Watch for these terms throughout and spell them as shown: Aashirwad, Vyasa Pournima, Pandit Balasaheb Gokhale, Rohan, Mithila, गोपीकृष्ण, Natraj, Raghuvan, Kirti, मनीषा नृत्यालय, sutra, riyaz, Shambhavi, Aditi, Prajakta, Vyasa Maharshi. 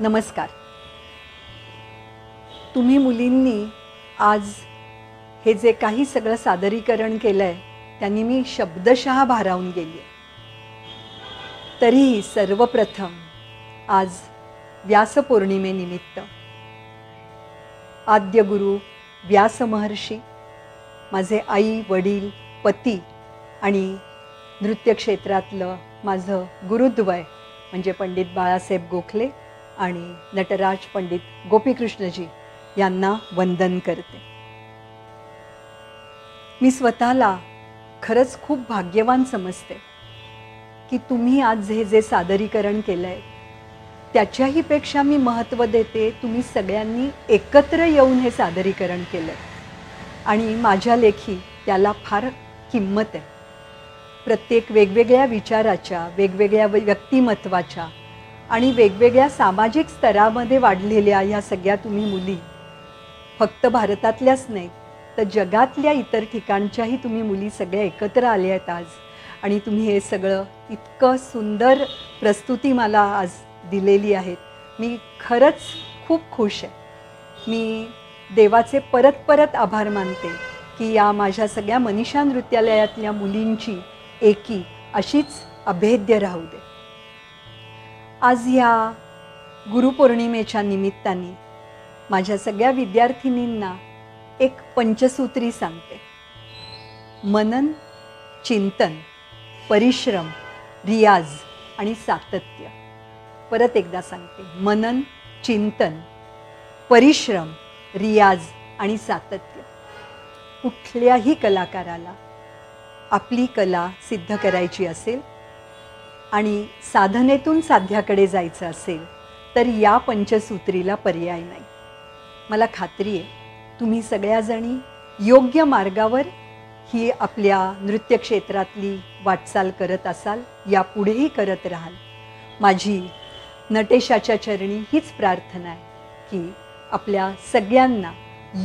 नमस्कार। तुम्ही मुलींनी आज हे जे काही सगळं सादरीकरण केलंय त्यांनी मी शब्दशः भारावून गेली आहे। तरीही सर्वप्रथम आज व्यास पौर्णिमेनिमित्त आद्य गुरु व्यास महर्षी, माझे आई वडील, पती आणि नृत्य क्षेत्रातलं माझं गुरुद्वय म्हणजे पंडित बाळासाहेब गोखले आणि नटराज पंडित गोपीकृष्णजी यांना वंदन करते। मी स्वतःला खरंच खूप भाग्यवान समजते की तुम्ही आज हे जे सादरीकरण केलं आहे त्याच्याही पेक्षा मी महत्त्व देते तुम्ही सगळ्यांनी एकत्र येऊन हे सादरीकरण केलं आहे आणि माझ्या लेखी त्याला फार किंमत आहे। प्रत्येक वेगवेगळ्या विचाराच्या, वेगवेगळ्या व्यक्तिमत्वाच्या आणि वेगवेगळ्या सामाजिक स्तरामध्ये वाढलेल्या ह्या सगळ्या तुम्ही मुली, फक्त भारतातल्याच नाही तर जगातल्या इतर ठिकाणच्याही तुम्ही मुली सगळ्या एकत्र आल्या आहेत आज आणि तुम्ही हे सगळं इतकं सुंदर प्रस्तुती मला आज दिलेली आहे। मी खरंच खूप खुश आहे। मी देवाचे परत परत आभार मानते की या माझ्या सगळ्या मनीषा नृत्यालयातल्या मुलींची एकी अशीच अभेद्य राहू दे। आज या गुरुपौर्णिमेच्या निमित्ताने माझ्या सगळ्या विद्यार्थिनींना एक पंचसूत्री सांगते। मनन, चिंतन, परिश्रम, रियाज आणि सातत्य। परत एकदा सांगते, मनन, चिंतन, परिश्रम, रियाज आणि सातत्य। कुठल्याही कलाकाराला आपली कला सिद्ध करायची असेल आणि साधनेतून साध्याकडे जायचं असेल तर या पंचसूत्रीला पर्याय नाही। मला खात्री आहे तुम्ही सगळ्याजणी योग्य मार्गावर ही आपल्या नृत्य क्षेत्रातली वाटचाल करत असाल, यापुढेही करत राहाल। माझी नटेशाच्या चरणी हीच प्रार्थना आहे की आपल्या सगळ्यांना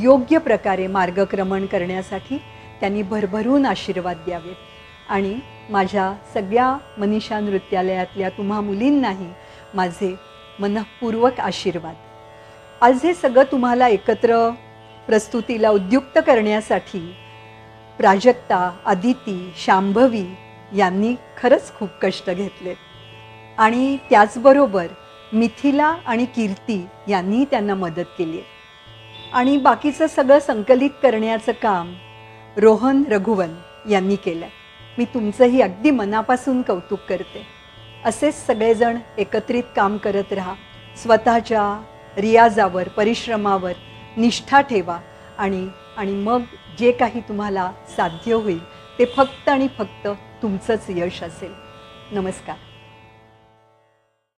योग्य प्रकारे मार्गक्रमण करण्यासाठी त्यांनी भरभरून आशीर्वाद द्यावेत आणि माझ्या सगळ्या मनीषा नृत्यालयातल्या तुम्हा मुलींनाही माझे मनःपूर्वक आशीर्वाद। आज हे सगळं तुम्हाला एकत्र प्रस्तुतीला उद्युक्त करण्यासाठी प्राजक्ता, आदिती, शांभवी यांनी खरंच खूप कष्ट घेतलेत आणि त्याचबरोबर मिथिला आणि कीर्ती यांनी त्यांना मदत केली आणि बाकीचं सगळं संकलित करण्याचं काम रोहन, रघुवन यांनी केलं। मी तुमचंही अगदी मनापासून कौतुक करते। असेच सगळेजण एकत्रित काम करत राहा, स्वतःच्या रियाजावर, परिश्रमावर निष्ठा ठेवा आणि आणि मग जे काही तुम्हाला साध्य होईल ते फक्त आणि फक्त तुमचंच यश असेल। नमस्कार।